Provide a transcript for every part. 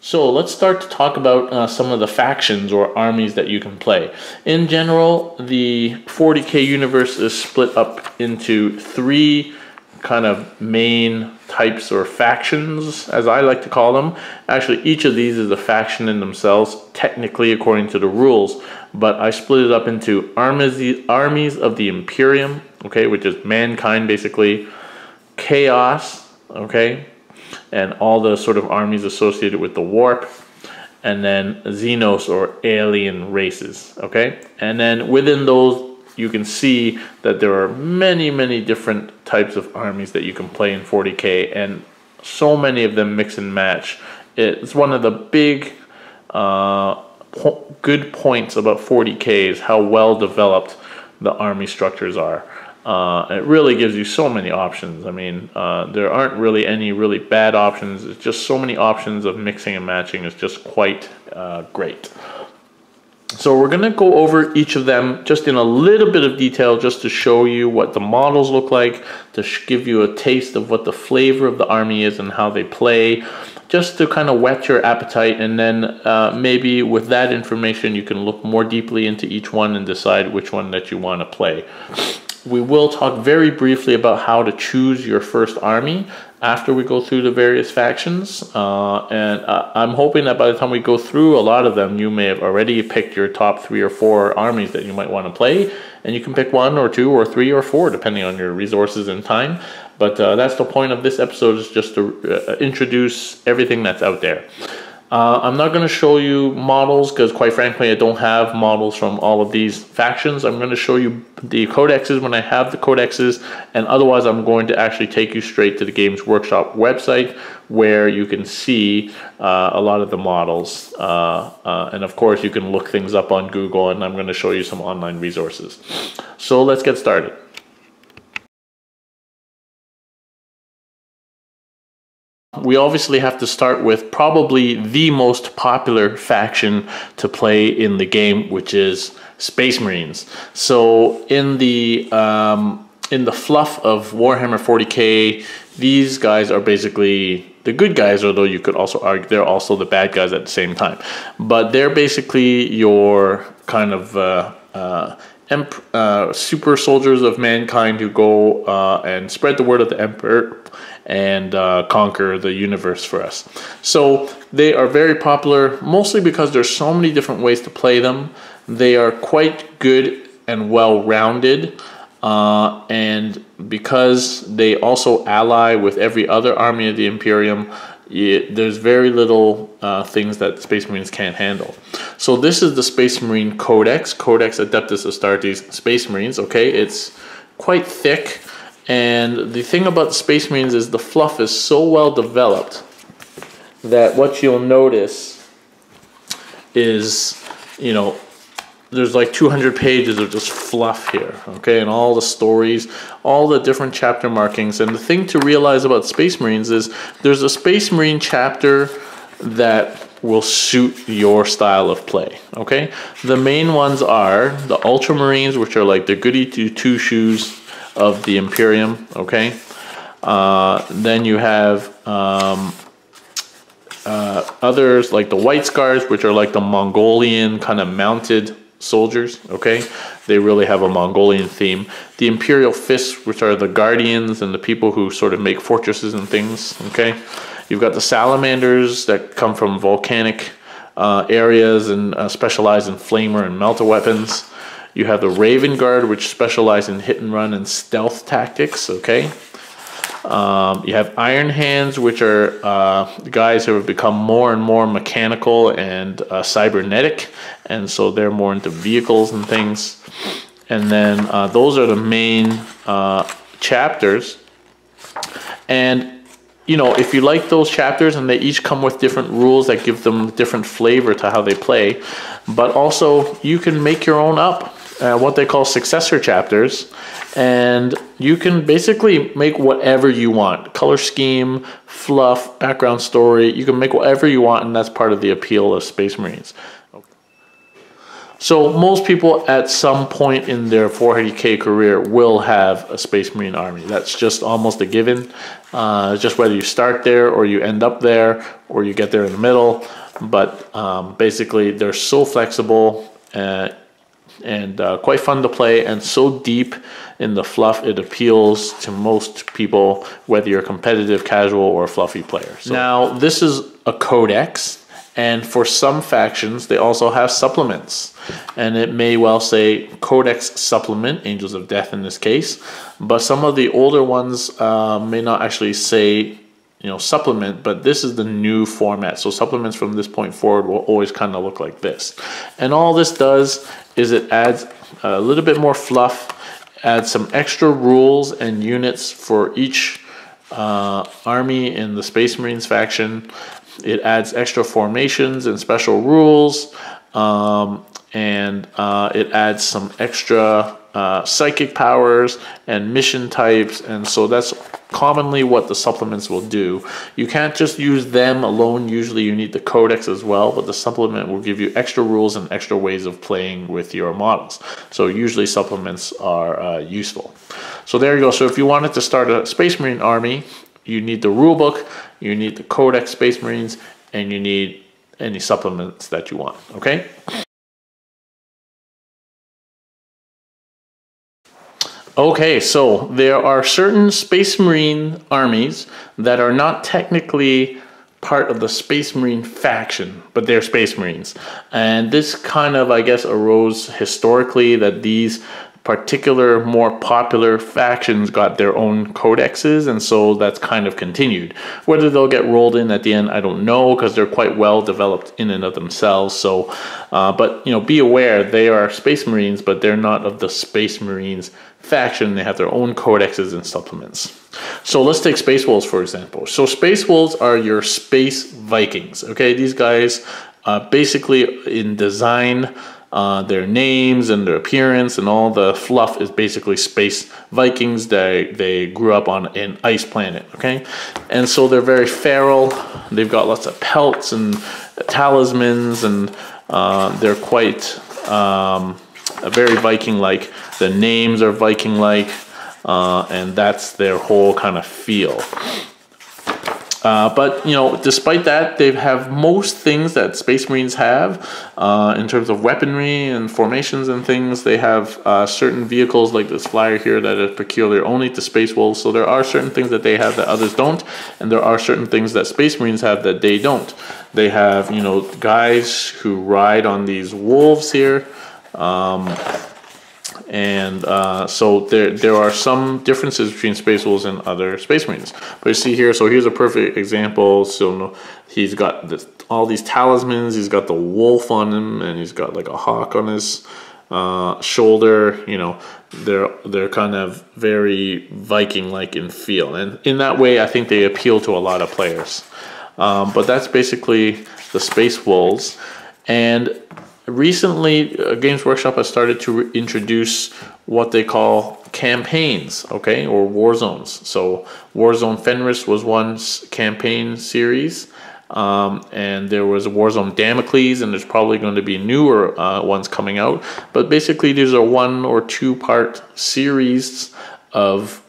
So let's start to talk about some of the factions or armies that you can play. In general, the 40k universe is split up into three kind of main types or factions, as I like to call them. Actually, each of these is a faction in themselves, technically according to the rules, but I split it up into armies of the Imperium, okay, which is mankind basically, Chaos, okay, and all the sort of armies associated with the warp, and then Xenos or alien races, okay? And then within those, you can see that there are many, many different types of armies that you can play in 40k, and so many of them mix and match. It's one of the big good points about 40k is how well developed the army structures are. It really gives you so many options. I mean, there aren't really any really bad options. It's just so many options of mixing and matching. It's just quite great. So we're going to go over each of them just in a little bit of detail, just to show you what the models look like, to give you a taste of what the flavor of the army is and how they play, just to kind of whet your appetite, and then maybe with that information you can look more deeply into each one and decide which one that you want to play. We will talk very briefly about how to choose your first army after we go through the various factions, and I'm hoping that by the time we go through a lot of them, you may have already picked your top 3 or 4 armies that you might want to play, and you can pick 1 or 2 or 3 or 4 depending on your resources and time. But that's the point of this episode, is just to introduce everything that's out there. I'm not going to show you models because, quite frankly, I don't have models from all of these factions. I'm going to show you the codexes when I have the codexes, and otherwise I'm going to actually take you straight to the Games Workshop website where you can see a lot of the models. And of course, you can look things up on Google, and I'm going to show you some online resources. So let's get started. We obviously have to start with probably the most popular faction to play in the game, which is Space Marines. So in the fluff of Warhammer 40k, these guys are basically the good guys, although you could also argue they're also the bad guys at the same time. But they're basically your kind of super soldiers of mankind who go and spread the word of the Emperor and conquer the universe for us. So they are very popular, mostly because there's so many different ways to play them. They are quite good and well-rounded, and because they also ally with every other army of the Imperium, there's very little things that Space Marines can't handle. So this is the Space Marine Codex, Codex Adeptus Astartes Space Marines, okay? It's quite thick. And the thing about Space Marines is the fluff is so well developed that what you'll notice is, you know, there's like 200 pages of just fluff here, okay, and all the stories, all the different chapter markings. And the thing to realize about Space Marines is there's a Space Marine chapter that will suit your style of play, okay? The main ones are the Ultramarines, which are like the goody two-shoes of the Imperium, okay? Then you have others like the White Scars, which are like the Mongolian kind of mounted soldiers, okay? They really have a Mongolian theme. The Imperial Fists, which are the guardians and the people who sort of make fortresses and things, okay? You've got the Salamanders that come from volcanic areas and specialize in flamer and melter weapons. You have the Raven Guard, which specialize in hit and run and stealth tactics, okay? You have Iron Hands, which are guys who have become more and more mechanical and cybernetic, and so they're more into vehicles and things. And then those are the main chapters. And, you know, if you like those chapters, and they each come with different rules that give them different flavor to how they play, but also you can make your own up. What they call successor chapters, and you can basically make whatever you want. Color scheme, fluff, background story, you can make whatever you want, and that's part of the appeal of Space Marines. So most people at some point in their 40k career will have a Space Marine army. That's just almost a given. Just whether you start there or you end up there or you get there in the middle. But basically they're so flexible and quite fun to play, and so deep in the fluff it appeals to most people, whether you're a competitive, casual, or a fluffy player. So. Now this is a codex, and for some factions they also have supplements, and it may well say Codex Supplement, Angels of Death in this case, but some of the older ones may not actually say, you know, supplement, but this is the new format. So supplements from this point forward will always kind of look like this. And all this does is it adds a little bit more fluff, adds some extra rules and units for each army in the Space Marines faction. It adds extra formations and special rules, and it adds some extra psychic powers and mission types, and so that's commonly what the supplements will do. You can't just use them alone. Usually you need the codex as well, but the supplement will give you extra rules and extra ways of playing with your models. So usually supplements are useful. So there you go. So if you wanted to start a Space Marine army, you need the rule book, you need the Codex Space Marines, and you need any supplements that you want, okay? Okay, so there are certain Space Marine armies that are not technically part of the Space Marine faction, but they're Space Marines. And this kind of, I guess, arose historically, that these particular, more popular factions got their own codexes, and so that's kind of continued. Whether they'll get rolled in at the end, I don't know, because they're quite well developed in and of themselves. So, but you know, be aware, they are Space Marines, but they're not of the Space Marines faction. They have their own codexes and supplements. So let's take Space Wolves for example. So Space Wolves are your Space Vikings. Okay, these guys basically in design, their names and their appearance and all the fluff is basically Space Vikings. They grew up on an ice planet, okay? And so they're very feral. They've got lots of pelts and talismans, and they're quite very Viking-like. The names are Viking-like, and that's their whole kind of feel. But, you know, despite that, they have most things that Space Marines have in terms of weaponry and formations and things. They have certain vehicles like this flyer here that are peculiar only to Space Wolves. So there are certain things that they have that others don't. And there are certain things that Space Marines have that they don't. They have, you know, guys who ride on these wolves here. So there are some differences between Space Wolves and other Space Marines. But you see here, so here's a perfect example. So he's got this, all these talismans, he's got the wolf on him, and he's got like a hawk on his shoulder. You know, they're kind of very Viking-like in feel. And in that way, I think they appeal to a lot of players. But that's basically the Space Wolves. And recently, Games Workshop has started to introduce what they call campaigns, okay, or war zones. So Warzone Fenris was one campaign series, and there was Warzone Damocles, and there's probably going to be newer ones coming out. But basically, these are one or two part series of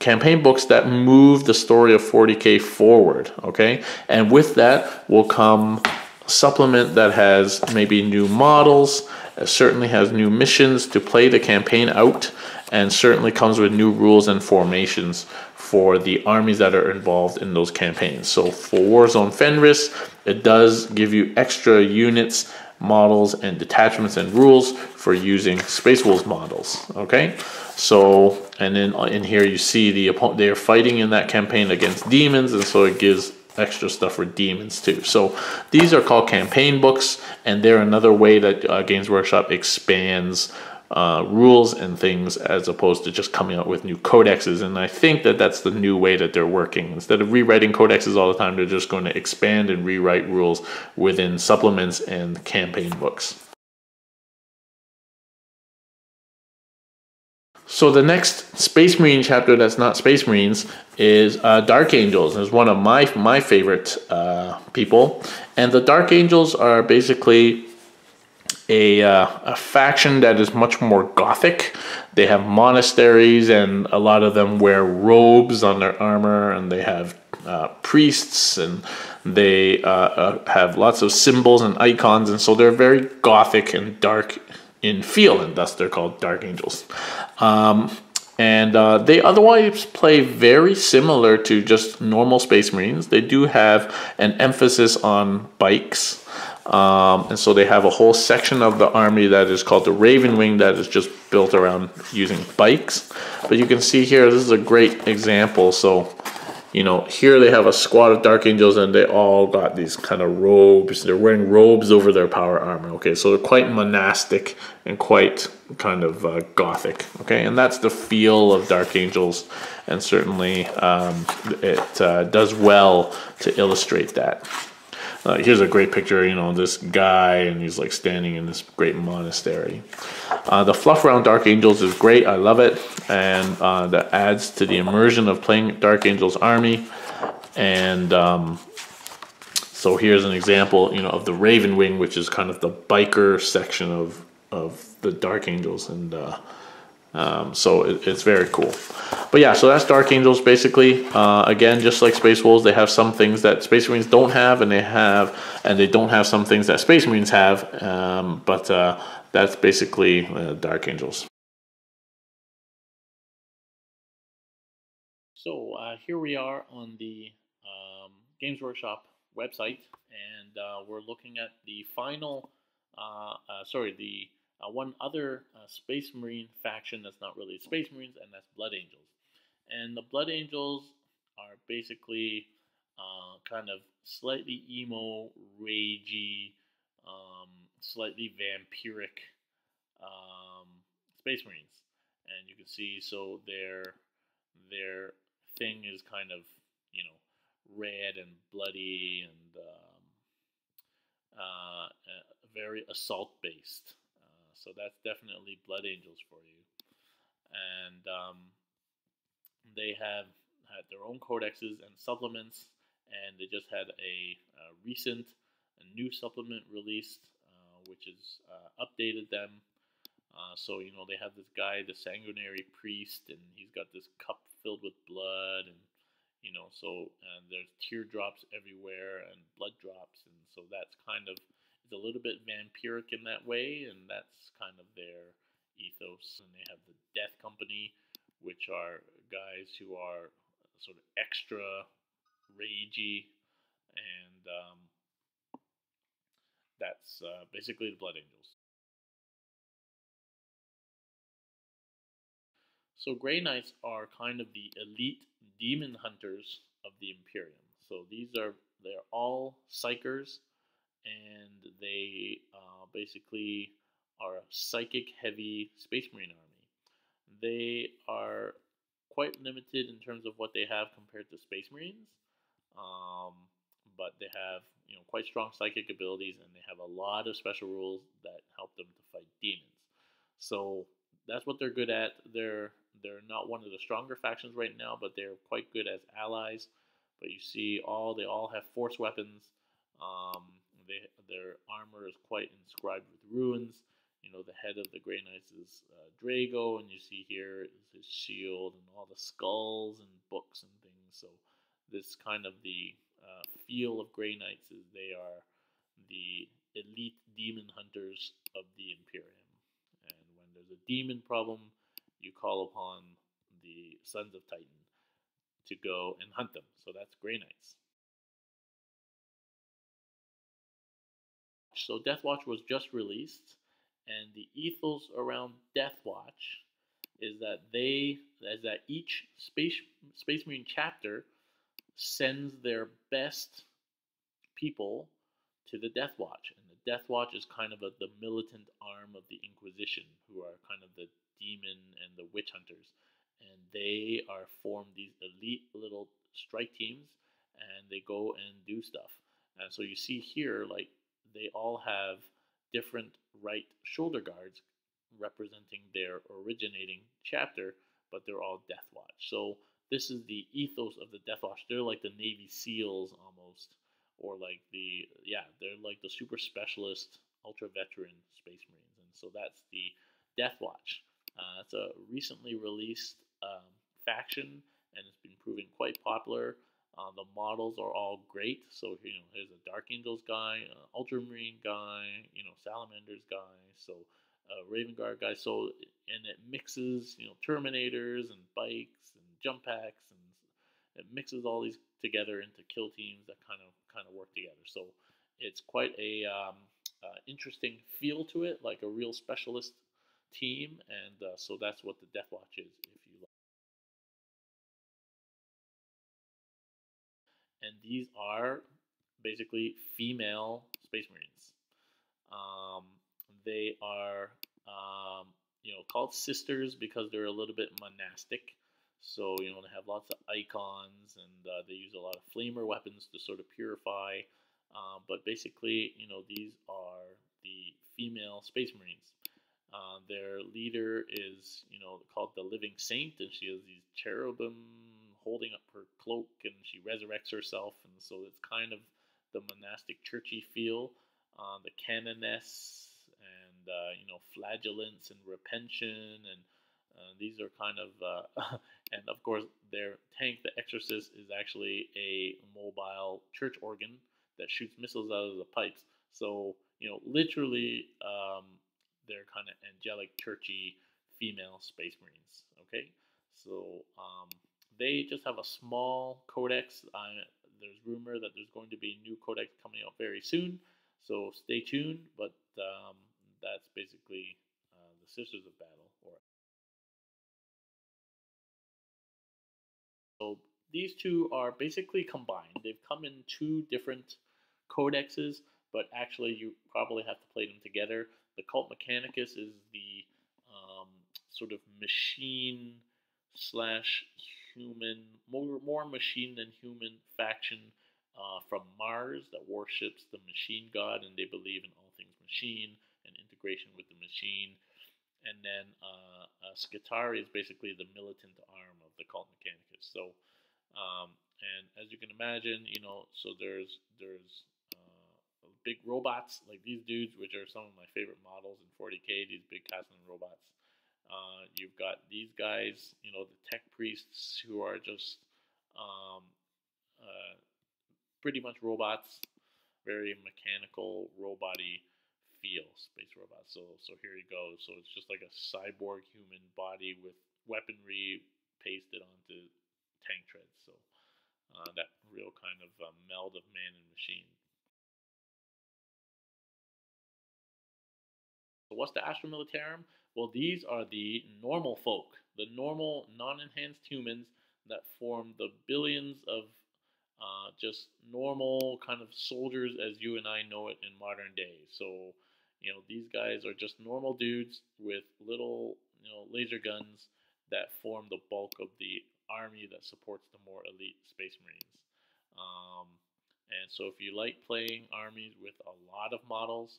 campaign books that move the story of 40k forward, okay? And with that will come supplement that has maybe new models, certainly has new missions to play the campaign out, and certainly comes with new rules and formations for the armies that are involved in those campaigns. So for Warzone Fenris, it does give you extra units, models, and detachments and rules for using Space Wolves models, okay? So, and then in here you see they are fighting in that campaign against demons, and so it gives extra stuff for demons too. So these are called campaign books, and they're another way that Games Workshop expands rules and things, as opposed to just coming out with new codexes. And I think that that's the new way that they're working. Instead of rewriting codexes all the time, they're just going to expand and rewrite rules within supplements and campaign books. So the next Space Marine chapter that's not Space Marines is Dark Angels. It's one of my favorite people. And the Dark Angels are basically a faction that is much more gothic. They have monasteries, and a lot of them wear robes on their armor, and they have priests, and they have lots of symbols and icons, and so they're very gothic and dark in feel, and thus they're called Dark Angels. They otherwise play very similar to just normal Space Marines. They do have an emphasis on bikes, and so they have a whole section of the army that is called the Raven Wing that is just built around using bikes. But you can see here, this is a great example. So, you know, here they have a squad of Dark Angels, and they all got these kind of robes. They're wearing robes over their power armor. Okay, so they're quite monastic and quite kind of gothic. Okay, and that's the feel of Dark Angels, and certainly it does well to illustrate that. Here's a great picture, you know, this guy, and he's like standing in this great monastery. The fluff around Dark Angels is great. I love it. And that adds to the immersion of playing Dark Angels army. And so here's an example, you know, of the Raven Wing, which is kind of the biker section of the Dark Angels. And so it's very cool. But yeah, so that's Dark Angels basically. Again, just like Space Wolves, they have some things that Space Marines don't have, and they don't have some things that Space Marines have. That's basically Dark Angels. So here we are on the Games Workshop website, and we're looking at the final, one other Space Marine faction that's not really Space Marines, and that's Blood Angels. And the Blood Angels are basically kind of slightly emo, ragey, slightly vampiric Space Marines. And you can see, so their thing is kind of, you know, red and bloody, and very assault based. So that's definitely Blood Angels for you. And they have had their own codexes and supplements, and they just had a new supplement released, which is updated them. So, you know, they have this guy, the Sanguinary Priest, and he's got this cup filled with blood, and, you know, so there's teardrops everywhere and blood drops, and so that's kind of, it's a little bit vampiric in that way, and that's kind of their ethos. And they have the Death Company, which are guys who are sort of extra ragey, and that's basically the Blood Angels. So Grey Knights are kind of the elite demon hunters of the Imperium. So they're all psychers, and they basically are a psychic-heavy Space Marine army. They are quite limited in terms of what they have compared to Space Marines, but they have, you know, quite strong psychic abilities, and they have a lot of special rules that help them to fight demons. So that's what they're good at. They're not one of the stronger factions right now, but they're quite good as allies. But you see, they all have force weapons. Their armor is quite inscribed with runes. You know, the head of the Grey Knights is Drago, and you see here is his shield and all the skulls and books and things. So this kind of the feel of Grey Knights is they are the elite demon hunters of the Imperium. And when there's a demon problem, you call upon the Sons of Titan to go and hunt them. So that's Grey Knights. So Death Watch was just released, and the ethos around Death Watch is that each Space Marine chapter sends their best people to the Death Watch, and the Death Watch is kind of the militant arm of the Inquisition, who are kind of the demon and the witch hunters, and they are formed these elite little strike teams, and they go and do stuff. And so you see here, like, they all have different right shoulder guards representing their originating chapter, but they're all Death Watch. So this is the ethos of the Death Watch. They're like the Navy SEALs almost, or like they're like the super specialist ultra-veteran Space Marines. And so that's the Death Watch. It's a recently released faction, and it's been proving quite popular. The models are all great. So, you know, here's a Dark Angels guy, an Ultramarine guy, you know, Salamanders guy, so Raven Guard guy. So, and it mixes, you know, Terminators and bikes and jump packs, and it mixes all these together into kill teams that kind of work together. So it's quite a interesting feel to it, like a real specialist team. And so that's what the Death Watch is, if you like. And these are basically female Space Marines. They are, you know, called sisters because they're a little bit monastic. So, you know, they have lots of icons, and they use a lot of flamer weapons to sort of purify. But basically, you know, these are the female Space Marines. Their leader is, you know, called the Living Saint, and she has these cherubim holding up her cloak, and she resurrects herself. And so it's kind of the monastic churchy feel. The canoness and, you know, flagellants and repension, and these are kind of, and of course their tank, the Exorcist, is actually a mobile church organ that shoots missiles out of the pipes. So, you know, literally they're kind of angelic, churchy, female Space Marines, okay? So they just have a small codex. There's rumor that there's going to be a new codex coming out very soon, so stay tuned, but that's basically the Sisters of Battle. So these two are basically combined. They've come in two different codexes, but actually you probably have to play them together. The Cult Mechanicus is the sort of machine slash human, more machine than human faction from Mars that worships the machine god, and they believe in all things machine and integration with the machine. And then Skatari is basically the militant arm of the Cult Mechanicus. So, and as you can imagine, you know, so there's big robots like these dudes, which are some of my favorite models in 40k. These big Kaslan robots. You've got these guys, you know, the tech priests, who are just pretty much robots, very mechanical, roboty. Feel space robots. So here you go. So it's just like a cyborg human body with weaponry pasted onto tank treads. So that real kind of meld of man and machine. So what's the Astra Militarum? Well, these are the normal folk, the normal non-enhanced humans that form the billions of just normal kind of soldiers as you and I know it in modern day. So, you know, these guys are just normal dudes with little, you know, laser guns that form the bulk of the army that supports the more elite Space Marines. And so if you like playing armies with a lot of models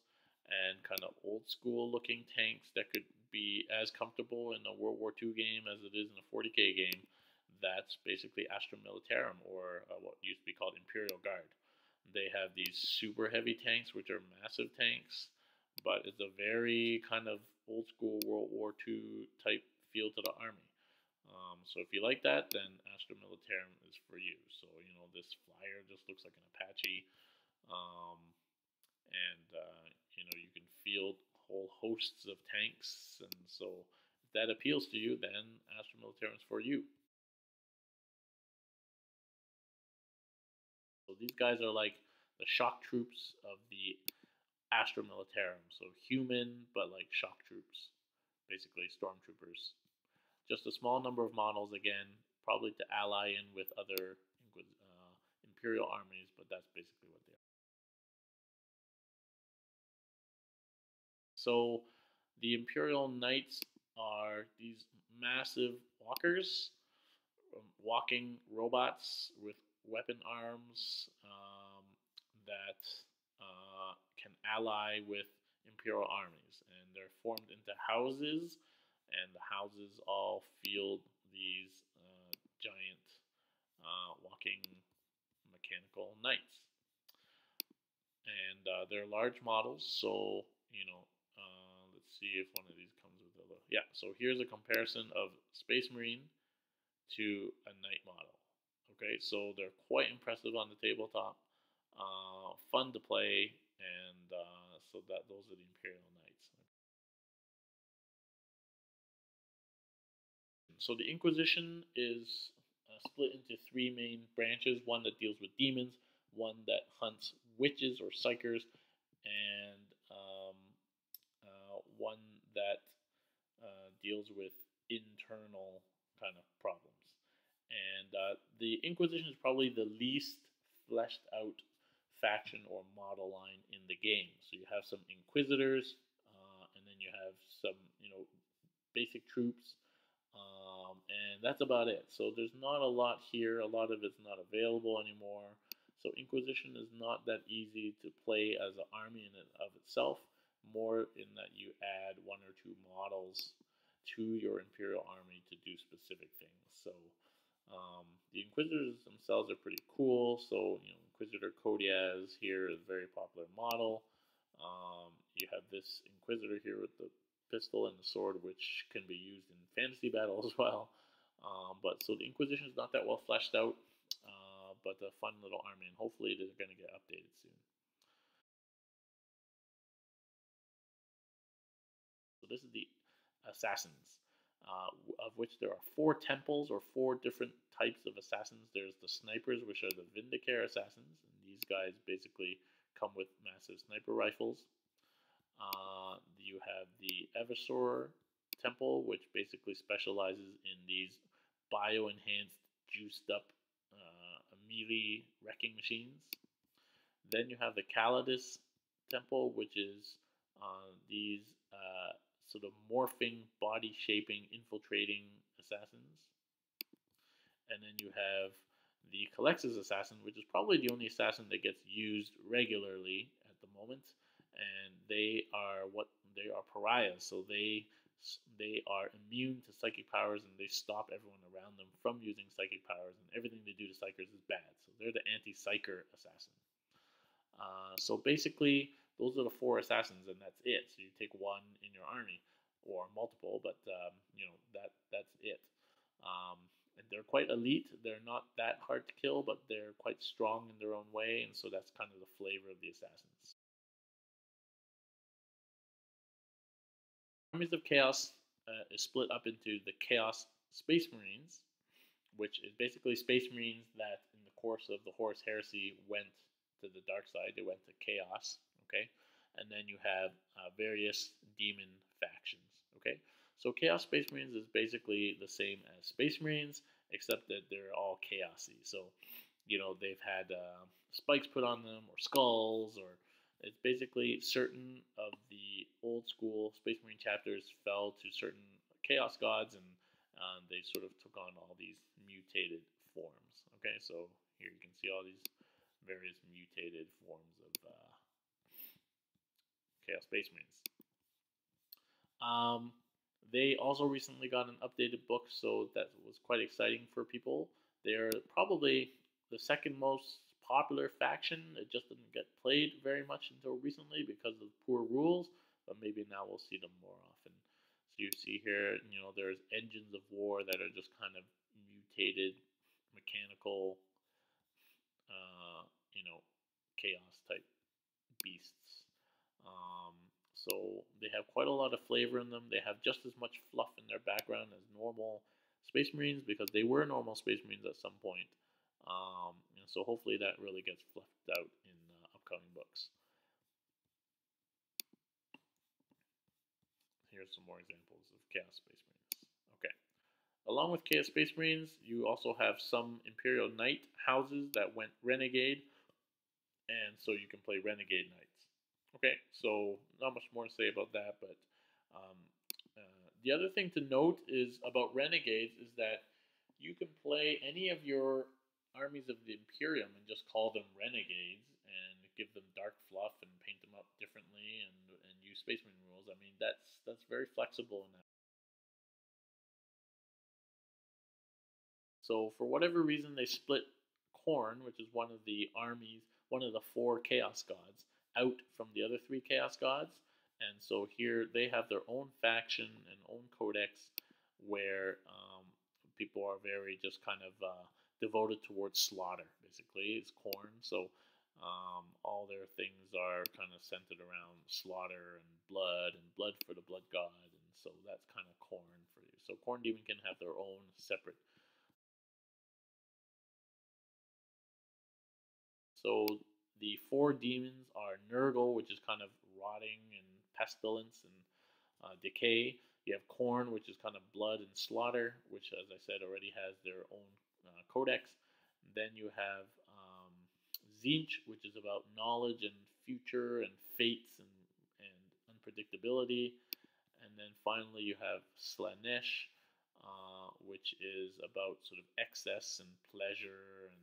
and kind of old school looking tanks that could be as comfortable in a World War II game as it is in a 40k game, that's basically Astra Militarum, or what used to be called Imperial Guard. They have these super heavy tanks, which are massive tanks, but it's a very kind of old school World War II type feel to the army. So if you like that, then Astra Militarum is for you. So, you know, this flyer just looks like an Apache. You know, you can field whole hosts of tanks. And so if that appeals to you, then Astra Militarum is for you. So these guys are like the shock troops of the Astra Militarum. So human, but like shock troops, basically stormtroopers. Just a small number of models, again, probably to ally in with other Imperial armies, but that's basically what they are. So the Imperial Knights are these massive walkers, walking robots with weapon arms that can ally with Imperial armies, and they're formed into houses, and the houses all field these giant walking mechanical knights, and they're large models. So you know, let's see if one of these comes with the other. Yeah, so here's a comparison of Space Marine to a Knight model. Okay, so they're quite impressive on the tabletop, fun to play, and so that those are the Imperial Knights. So the Inquisition is split into three main branches, one that deals with demons, one that hunts witches or psychers, and one that deals with internal kind of problems. And the Inquisition is probably the least fleshed out faction or model line in the game. So you have some Inquisitors, and then you have some, you know, basic troops, and that's about it. So there's not a lot here. A lot of it's not available anymore. So Inquisition is not that easy to play as an army in and of itself, more in that you add one or two models to your Imperial army to do specific things. So the Inquisitors themselves are pretty cool. So, you know, Inquisitor Codiaz here is a very popular model. You have this Inquisitor here with the pistol and the sword, which can be used in fantasy battle as well. But so the Inquisition is not that well fleshed out, but a fun little army, and hopefully they're going to get updated soon. So this is the Assassins, of which there are four temples or four different types of assassins. There's the snipers, which are the Vindicare assassins, and these guys basically come with massive sniper rifles. You have the Eversor Temple, which basically specializes in these bio-enhanced, juiced-up melee wrecking machines. Then you have the Calidus Temple, which is these sort of morphing, body-shaping, infiltrating assassins. And then you have the Calexis Assassin, which is probably the only assassin that gets used regularly at the moment. And they are pariahs, so they are immune to psychic powers, and they stop everyone around them from using psychic powers, and everything they do to psychers is bad. So they're the anti-psyker assassin. So basically, those are the four assassins, and that's it. So you take one in your army, or multiple, but you know, that's it. And they're quite elite. They're not that hard to kill, but they're quite strong in their own way, and so that's kind of the flavor of the assassins. Armies of Chaos is split up into the Chaos Space Marines, which is basically Space Marines that in the course of the Horus Heresy went to the dark side. They went to Chaos, okay? And then you have various demon factions, okay? So Chaos Space Marines is basically the same as Space Marines, except that they're all chaosy. So, you know, they've had spikes put on them, or skulls, or... It's basically certain of the old school Space Marine chapters fell to certain chaos gods, and they sort of took on all these mutated forms. Okay, so here you can see all these various mutated forms of Chaos Space Marines. They also recently got an updated book, so that was quite exciting for people. They're probably the second most popular faction. It just didn't get played very much until recently because of poor rules, but maybe now we'll see them more often. So you see here, you know, there's engines of war that are just kind of mutated, mechanical, you know, chaos type beasts. So they have quite a lot of flavor in them. They have just as much fluff in their background as normal Space Marines, because they were normal Space Marines at some point. And so hopefully that really gets fleshed out in upcoming books. Here's some more examples of Chaos Space Marines. Okay. Along with Chaos Space Marines, you also have some Imperial Knight houses that went Renegade, and so you can play Renegade Knights. Okay, so not much more to say about that, but the other thing to note is about Renegades is that you can play any of your armies of the Imperium and just call them Renegades and give them dark fluff and paint them up differently and use Space Marine rules. I mean, that's very flexible in that. So for whatever reason, they split Khorne, which is one of the armies, one of the four Chaos Gods, out from the other three Chaos Gods, And so here they have their own faction and own codex where people are very just kind of devoted towards slaughter, basically. It's Khorne, so all their things are kind of centered around slaughter and blood for the blood god, and so that's kind of Khorne for you. So Khorne Demon can have their own separate. So the four demons are Nurgle, which is kind of rotting and pestilence and decay. You have Khorne, which is kind of blood and slaughter, which, as I said, already has their own codex. Then you have Tzeentch, which is about knowledge and future and fates and unpredictability. And then finally you have Slaanesh, which is about sort of excess and pleasure and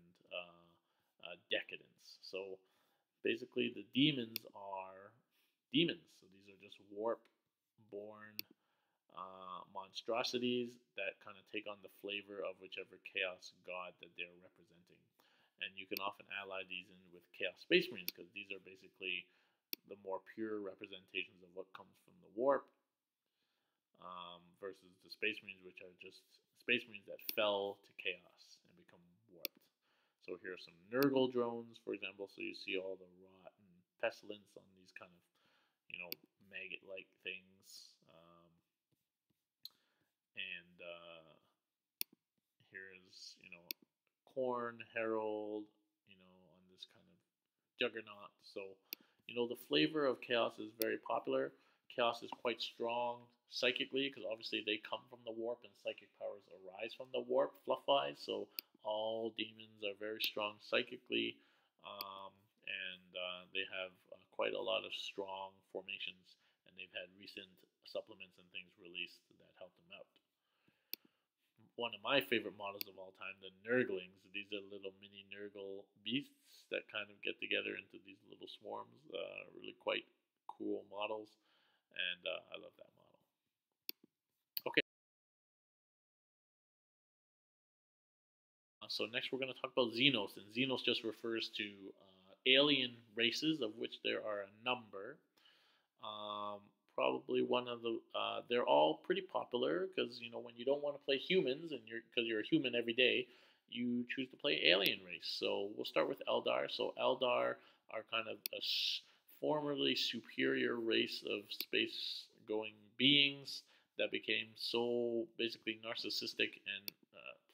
decadence. So basically the demons are demons. So these are just warp-born monstrosities that kind of take on the flavor of whichever chaos god that they're representing. And you can often ally these in with Chaos Space Marines because these are basically the more pure representations of what comes from the warp versus the Space Marines, which are just Space Marines that fell to chaos and become warped. So here are some Nurgle drones, for example. So you see all the rot and pestilence on these kind of, you know, maggot-like things. Here's, you know, Khorne, Herald, you know, on this kind of juggernaut. So, you know, the flavor of chaos is very popular. Chaos is quite strong psychically because obviously they come from the warp and psychic powers arise from the warp, fluff-wise. So all demons are very strong psychically, they have quite a lot of strong formations, and they've had recent supplements and things released that help them out. One of my favorite models of all time, the Nurglings. These are little mini Nurgle beasts that kind of get together into these little swarms. Really quite cool models, and I love that model. Okay. So next we're going to talk about Xenos, and Xenos just refers to alien races, of which there are a number. Probably one of the, they're all pretty popular because, you know, when you don't want to play humans and because you're a human every day, you choose to play alien race. So we'll start with Eldar. So Eldar are kind of a formerly superior race of space-going beings that became so basically narcissistic and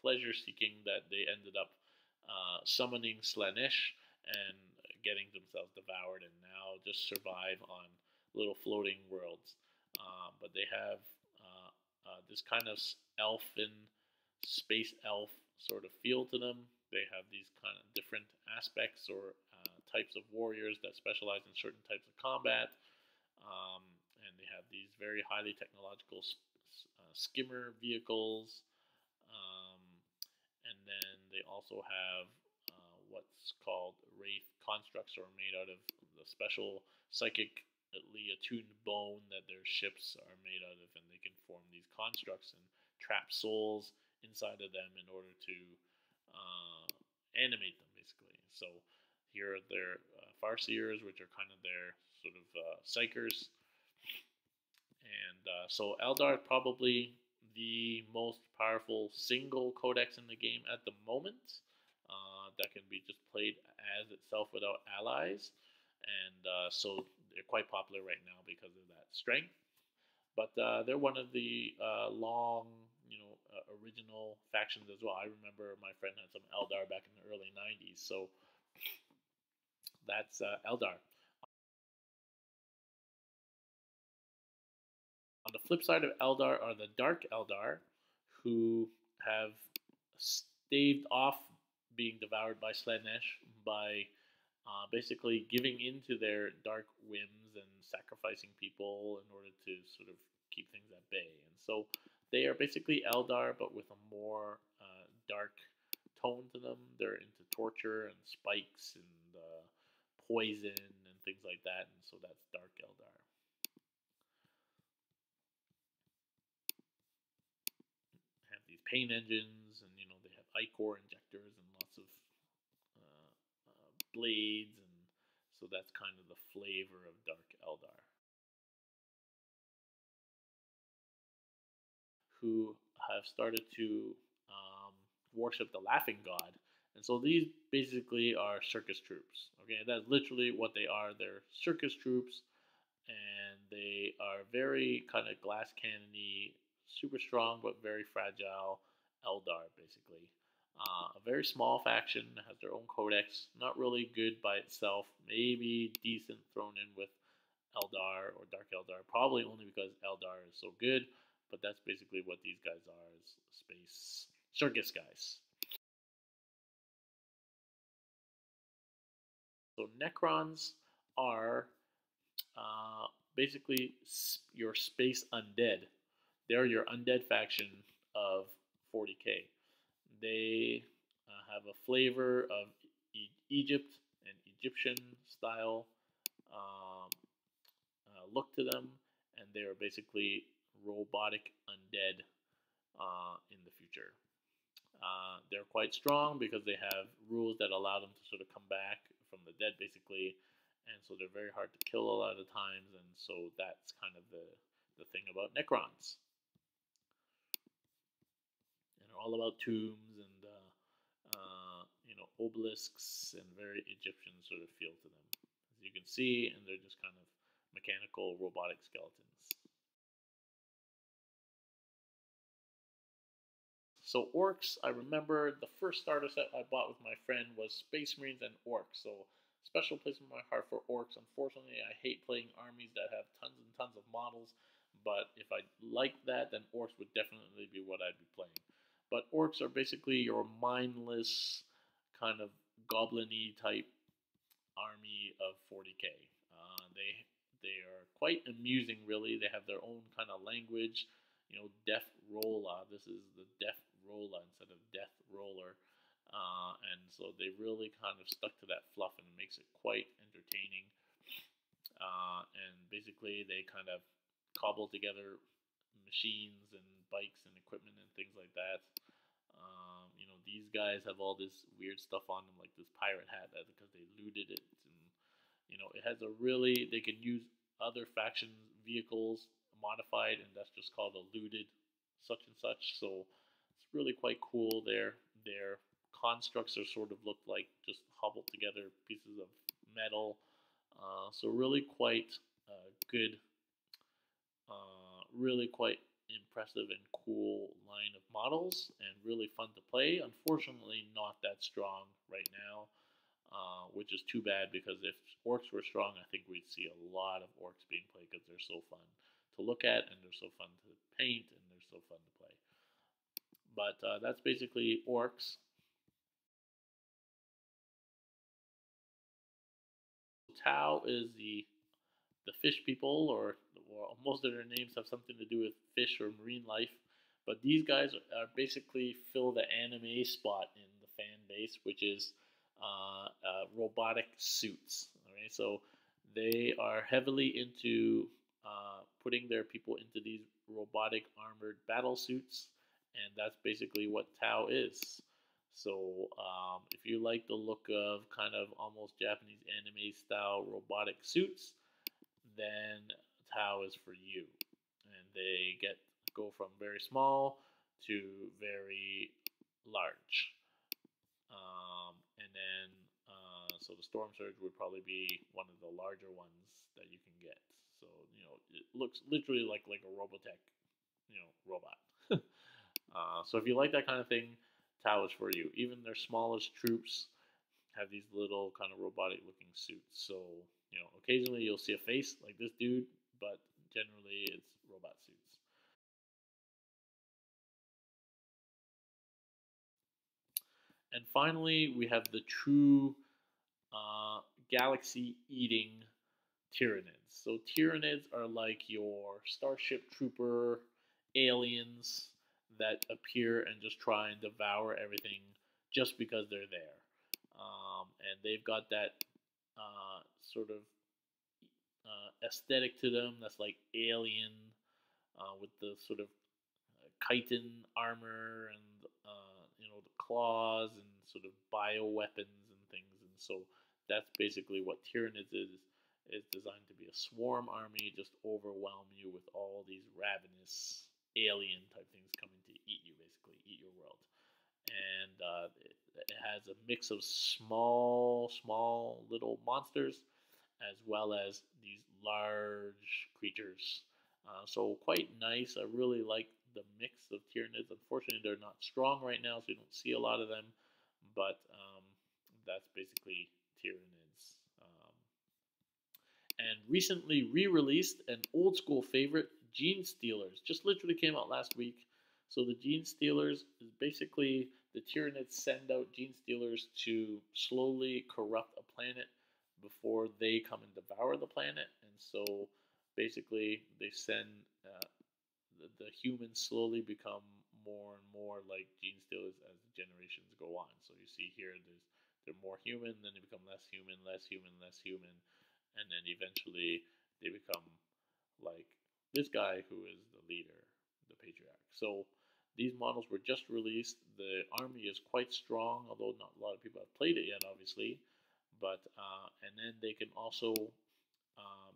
pleasure-seeking that they ended up summoning Slaanesh and getting themselves devoured and now just survive on little floating worlds, but they have this kind of elfin, space elf sort of feel to them. They have these kind of different aspects or types of warriors that specialize in certain types of combat, and they have these very highly technological skimmer vehicles, and then they also have what's called wraith constructs, or made out of the special psychic attuned bone that their ships are made out of, and they can form these constructs and trap souls inside of them in order to animate them, basically. So here are their Farseers, which are kind of their sort of psychers, and so Eldar is probably the most powerful single codex in the game at the moment that can be just played as itself without allies, and so they're quite popular right now because of that strength, but they're one of the original factions as well. I remember my friend had some Eldar back in the early 90s, so that's Eldar. On the flip side of Eldar are the Dark Eldar, who have staved off being devoured by Slaanesh by basically giving into their dark whims and sacrificing people in order to sort of keep things at bay. And so they are basically Eldar, but with a more dark tone to them. They're into torture and spikes and poison and things like that. And so that's Dark Eldar. Have these pain engines, and you know, they have ichor injectors and lots of blades, and so that's kind of the flavor of Dark Eldar. who have started to worship the Laughing God. And so these basically are circus troops. Okay, that's literally what they are. They're circus troops, and they are very kind of glass cannon-y, super strong but very fragile Eldar, basically. A very small faction, has their own codex, not really good by itself, maybe decent thrown in with Eldar or Dark Eldar, probably only because Eldar is so good, but that's basically what these guys are, is space circus guys. So Necrons are basically your space undead. They're your undead faction of 40k. They have a flavor of Egypt and Egyptian style look to them, and they are basically robotic undead in the future. They're quite strong because they have rules that allow them to sort of come back from the dead, basically, and so they're very hard to kill a lot of times, and so that's kind of the thing about Necrons. All about tombs and you know, obelisks and very Egyptian sort of feel to them, as you can see, and they're just kind of mechanical robotic skeletons. So Orks, I remember the first starter set I bought with my friend was Space Marines and Orks, so special place in my heart for Orks. Unfortunately, I hate playing armies that have tons and tons of models, but if I liked that, then Orks would definitely be what I'd be playing. But Orks are basically your mindless, kind of goblin-y type army of 40k. They are quite amusing, really. They have their own kind of language. You know, Death Rolla. This is the Death Rolla instead of Death Roller. And so they really kind of stuck to that fluff, and it makes it quite entertaining. And basically, they kind of cobble together machines and bikes and equipment and things like that. You know, these guys have all this weird stuff on them, like this pirate hat, that's because they looted it. And you know, it has a really, they can use other factions' vehicles modified, and that's just called a looted such and such. So it's really quite cool there. Their constructs are sort of look like just hobbled together pieces of metal. So really quite good, really quite impressive and cool line of models, and really fun to play. Unfortunately, not that strong right now, which is too bad, because if Orks were strong, I think we'd see a lot of Orks being played, because they're so fun to look at, and they're so fun to paint, and they're so fun to play. But that's basically Orks. Tau is the fish people, or well, most of their names have something to do with fish or marine life, but these guys are basically fill the anime spot in the fan base, which is robotic suits. Alright, so they are heavily into putting their people into these robotic armored battle suits, and that's basically what Tau is. So if you like the look of kind of almost Japanese anime style robotic suits, then Tau is for you, and they go from very small to very large. And then so the Storm Surge would probably be one of the larger ones that you can get. So you know, it looks literally like a Robotech, you know, robot. So if you like that kind of thing, Tau is for you. Even their smallest troops have these little kind of robotic looking suits. So you know, occasionally you'll see a face like this dude, but generally it's robot suits. And finally, we have the true galaxy-eating Tyranids. So Tyranids are like your Starship Trooper aliens that appear and just try and devour everything just because they're there. And they've got that sort of aesthetic to them that's like alien, with the sort of chitin armor and you know, the claws and sort of bioweapons and things. And so that's basically what Tyranids is designed to be, a swarm army, just overwhelm you with all these ravenous alien type things coming to eat you, basically eat your world. And it has a mix of small little monsters, as well as these large creatures. So quite nice. I really like the mix of Tyranids. Unfortunately, they're not strong right now, so you don't see a lot of them. But that's basically Tyranids. And recently re-released an old school favorite, Genestealers. Just literally came out last week. So the Genestealers is basically the Tyranids send out Genestealers to slowly corrupt a planet before they come and devour the planet. And so basically they send the humans slowly become more and more like Genestealers as the generations go on. So you see here they're more human, then they become less human, less human, less human. And then eventually they become like this guy who is the leader, the patriarch. So these models were just released. The army is quite strong, although not a lot of people have played it yet, obviously. But and then they can also,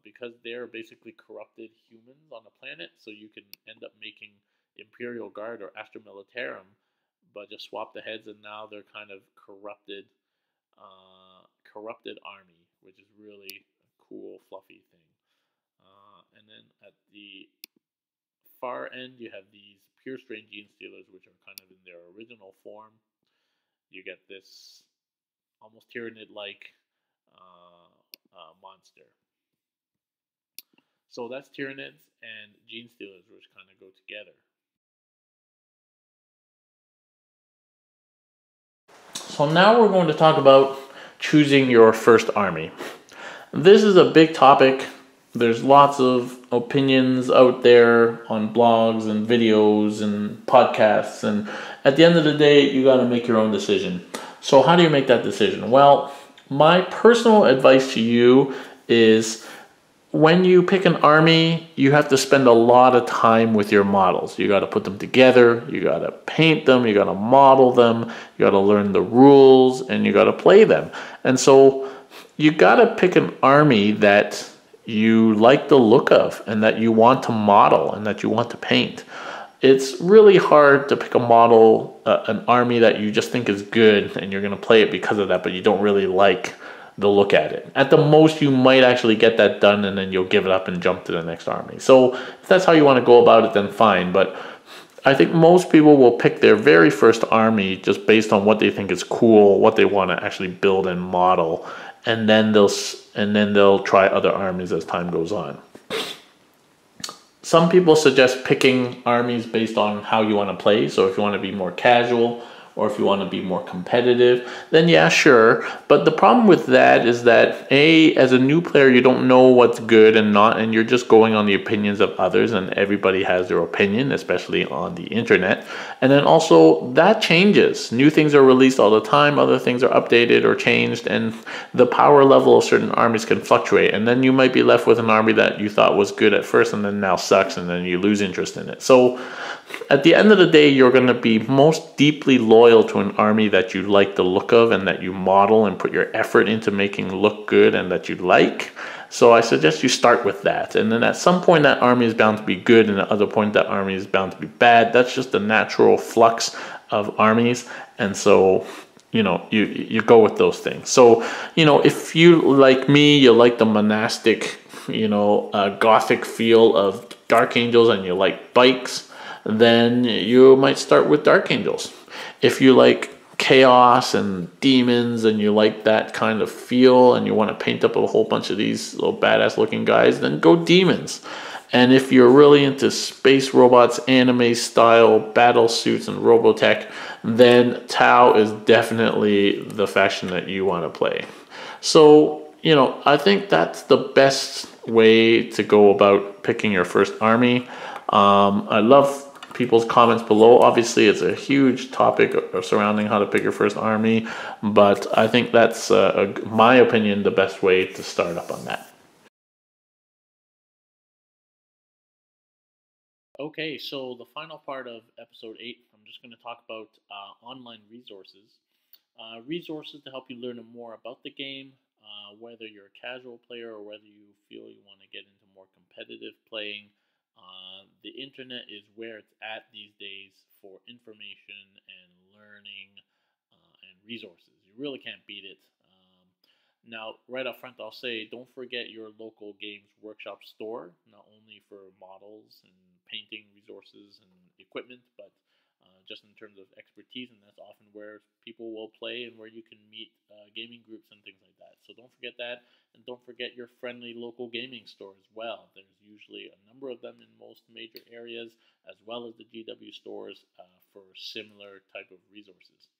because they're basically corrupted humans on the planet, so you can end up making Imperial Guard or Astra Militarum, but just swap the heads, and now they're kind of corrupted army, which is really a cool, fluffy thing. And then at the far end, you have these pure strain Genestealers, which are kind of in their original form. You get this almost Tyranid-like monster. So that's Tyranids and Genestealers, which kind of go together. So now we're going to talk about choosing your first army. This is a big topic. There's lots of opinions out there on blogs and videos and podcasts, and at the end of the day, you got to make your own decision. So how do you make that decision? Well, my personal advice to you is when you pick an army, you have to spend a lot of time with your models. You got to put them together, you got to paint them, you got to model them, you got to learn the rules, and you got to play them. And so you got to pick an army that you like the look of and that you want to model and that you want to paint. It's really hard to pick a model, an army that you just think is good and you're going to play it because of that, but you don't really like the look at it. At the most, you might actually get that done and then you'll give it up and jump to the next army. So if that's how you want to go about it, then fine. But I think most people will pick their very first army just based on what they think is cool, what they want to actually build and model, and then they'll try other armies as time goes on. Some people suggest picking armies based on how you want to play. So if you want to be more casual or if you want to be more competitive, then yeah, sure. But the problem with that is that A, as a new player, you don't know what's good and not, and you're just going on the opinions of others, and everybody has their opinion, especially on the internet. And then also that changes. New things are released all the time. Other things are updated or changed, and the power level of certain armies can fluctuate. And then you might be left with an army that you thought was good at first and then now sucks, and then you lose interest in it. So at the end of the day, you're going to be most deeply loyal to an army that you like the look of and that you model and put your effort into making look good and that you like. So I suggest you start with that. And then at some point, that army is bound to be good, and at other point, that army is bound to be bad. That's just the natural flux of armies. And so, you know, you go with those things. So, you know, if you, like me, you like the monastic, you know, gothic feel of Dark Angels and you like bikes, then you might start with Dark Angels. If you like chaos and demons and you like that kind of feel and you want to paint up a whole bunch of these little badass looking guys, then go demons. And if you're really into space robots, anime style battle suits and robotech, then Tau is definitely the faction that you want to play. So, you know, I think that's the best way to go about picking your first army. I love people's comments below. Obviously, it's a huge topic surrounding how to pick your first army, but I think that's, my opinion, the best way to start up on that. Okay, so the final part of episode 8, I'm just going to talk about online resources. Resources to help you learn more about the game, whether you're a casual player or whether you feel you want to get into more competitive playing. The internet is where it's at these days for information and learning and resources. You really can't beat it. Now, right up front, I'll say don't forget your local Games Workshop store, not only for models and painting resources and equipment, but just in terms of expertise, and that's often where people will play and where you can meet gaming groups and things like that. So don't forget that, and don't forget your friendly local gaming store as well. There's usually a number of them in most major areas, as well as the GW stores for similar type of resources.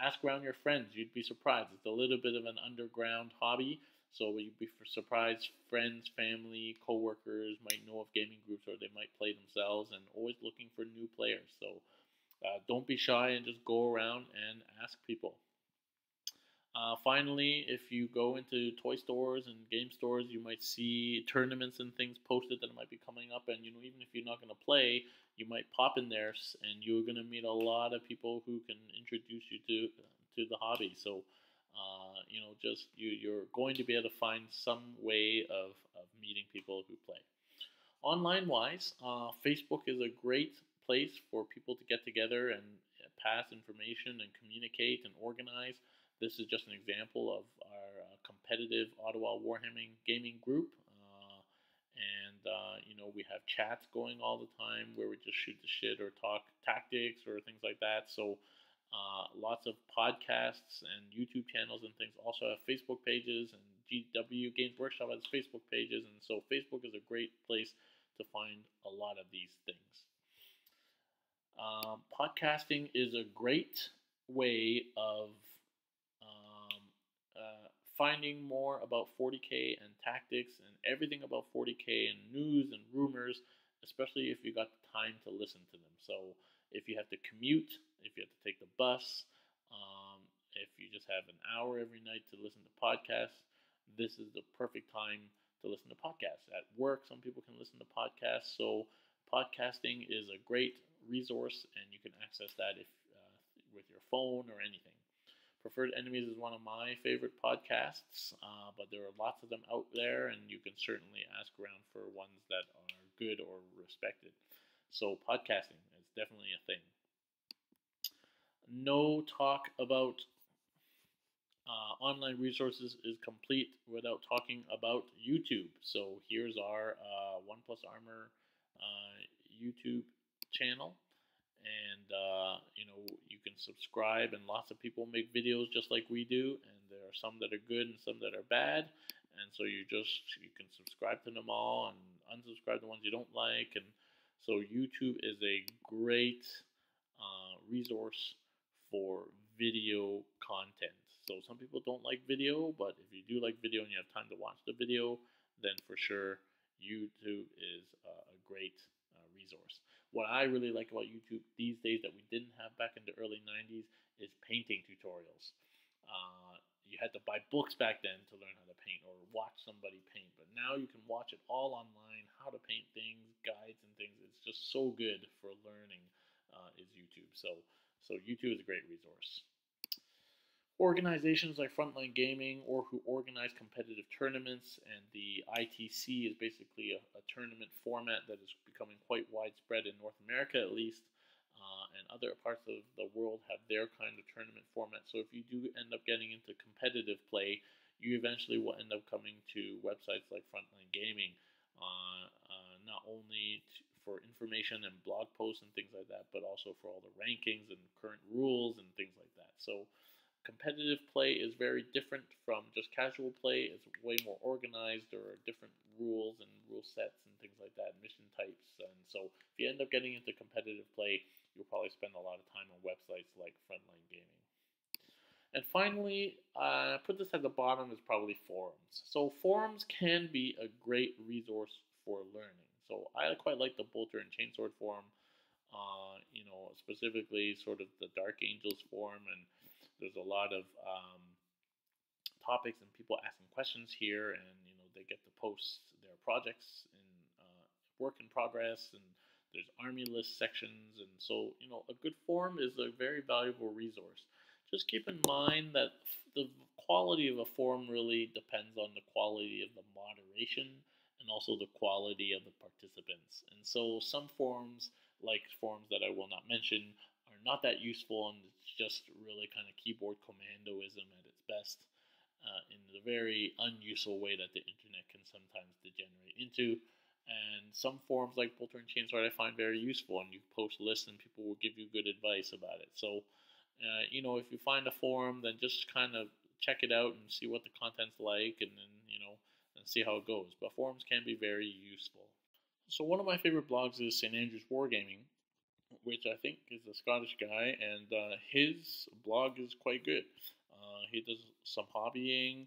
Ask around your friends. You'd be surprised. It's a little bit of an underground hobby, so you'd be surprised. Friends, family, co-workers might know of gaming groups, or they might play themselves, and always looking for new players. So don't be shy and just go around and ask people. Finally, if you go into toy stores and game stores, you might see tournaments and things posted that might be coming up, and you know, even if you're not going to play, you might pop in there, and you're going to meet a lot of people who can introduce you to the hobby. So, you know, just you're going to be able to find some way of meeting people who play. Online-wise, Facebook is a great place for people to get together and pass information and communicate and organize. This is just an example of our competitive Ottawa Warhammer gaming group. You know, we have chats going all the time where we just shoot the shit or talk tactics or things like that. So lots of podcasts and YouTube channels and things also have Facebook pages, and GW Games Workshop has Facebook pages. And so Facebook is a great place to find a lot of these things. Podcasting is a great way of finding more about 40k and tactics and everything about 40k and news and rumors, especially if you got the time to listen to them. So if you have to commute, if you have to take the bus, if you just have an hour every night to listen to podcasts, this is the perfect time to listen to podcasts. At work, some people can listen to podcasts, so podcasting is a great resource, and you can access that if with your phone or anything. Preferred Enemies is one of my favorite podcasts, but there are lots of them out there, and you can certainly ask around for ones that are good or respected. So podcasting is definitely a thing. No talk about online resources is complete without talking about YouTube. So here's our OnePlus Armor YouTube channel, and you know, you can subscribe, and lots of people make videos just like we do, and there are some that are good and some that are bad, and so you can subscribe to them all and unsubscribe the ones you don't like. And so YouTube is a great resource for video content. So some people don't like video, but if you do like video and you have time to watch the video, then for sure YouTube is a great resource. What I really like about YouTube these days that we didn't have back in the early 90s is painting tutorials. You had to buy books back then to learn how to paint or watch somebody paint, but now you can watch it all online, how to paint things, guides and things. It's just so good for learning is YouTube. So YouTube is a great resource. Organizations like Frontline Gaming, or who organize competitive tournaments, and the ITC is basically a tournament format that is becoming quite widespread in North America, at least, and other parts of the world have their kind of tournament format. So if you do end up getting into competitive play, you eventually will end up coming to websites like Frontline Gaming, not only for information and blog posts and things like that, but also for all the rankings and current rules and things like that. So competitive play is very different from just casual play. It's way more organized. There are different rules and rule sets and things like that, mission types. And so if you end up getting into competitive play, you'll probably spend a lot of time on websites like Frontline Gaming. And finally, I put this at the bottom, is probably forums. So forums can be a great resource for learning. So I quite like the Bolter and Chainsword forum, you know, specifically sort of the Dark Angels forum, and there's a lot of topics and people asking questions here, and you know, they get to post their projects and work in progress, and there's army list sections, and so you know, a good forum is a very valuable resource. Just keep in mind that the quality of a forum really depends on the quality of the moderation and also the quality of the participants. And so some forums, like forums that I will not mention, are not that useful, and it's just really kind of keyboard commandoism at its best, in the very unuseful way that the internet can sometimes degenerate into. And some forums like Bolter and Chainsword I find very useful, and you post lists and people will give you good advice about it. So, you know, if you find a forum, then just kind of check it out and see what the content's like, and then, you know, and see how it goes. But forums can be very useful. So one of my favorite blogs is St. Andrew's Wargaming, which I think is a Scottish guy, and his blog is quite good. He does some hobbying.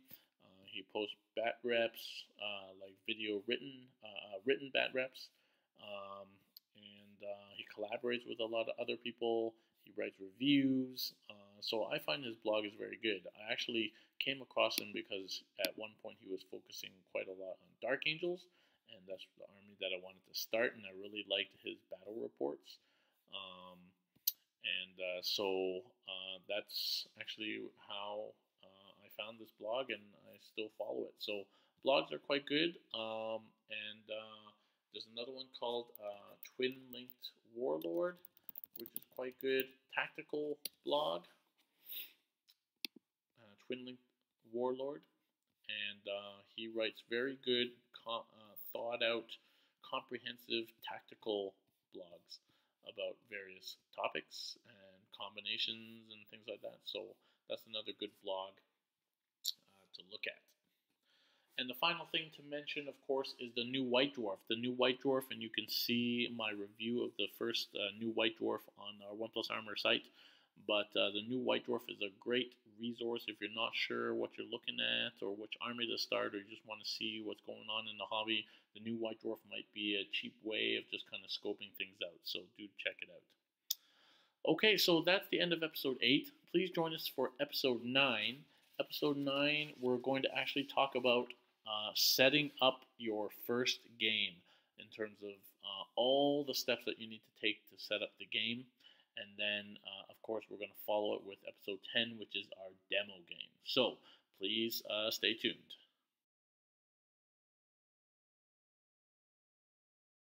He posts bat reps, like video written, written bat reps, and he collaborates with a lot of other people. He writes reviews, so I find his blog is very good. I actually came across him because at one point he was focusing quite a lot on Dark Angels, and that's the army that I wanted to start, and I really liked his battle reports. So that's actually how I found this blog, and I still follow it. So blogs are quite good, and there's another one called Twin Linked Warlord, which is quite good tactical blog, Twin Linked Warlord, and he writes very good, thought out, comprehensive tactical blogs about various topics and combinations and things like that. So that's another good blog to look at. And the final thing to mention, of course, is the new White Dwarf. The new White Dwarf, and you can see my review of the first new White Dwarf on our OnePlus Armor site. But the new White Dwarf is a great resource if you're not sure what you're looking at or which army to start, or you just want to see what's going on in the hobby. The new White Dwarf might be a cheap way of just kind of scoping things out, so do check it out. Okay, so that's the end of episode 8. Please join us for episode 9. Episode 9, we're going to actually talk about setting up your first game in terms of all the steps that you need to take to set up the game. And then, of course, we're going to follow it with episode 10, which is our demo game. So please stay tuned.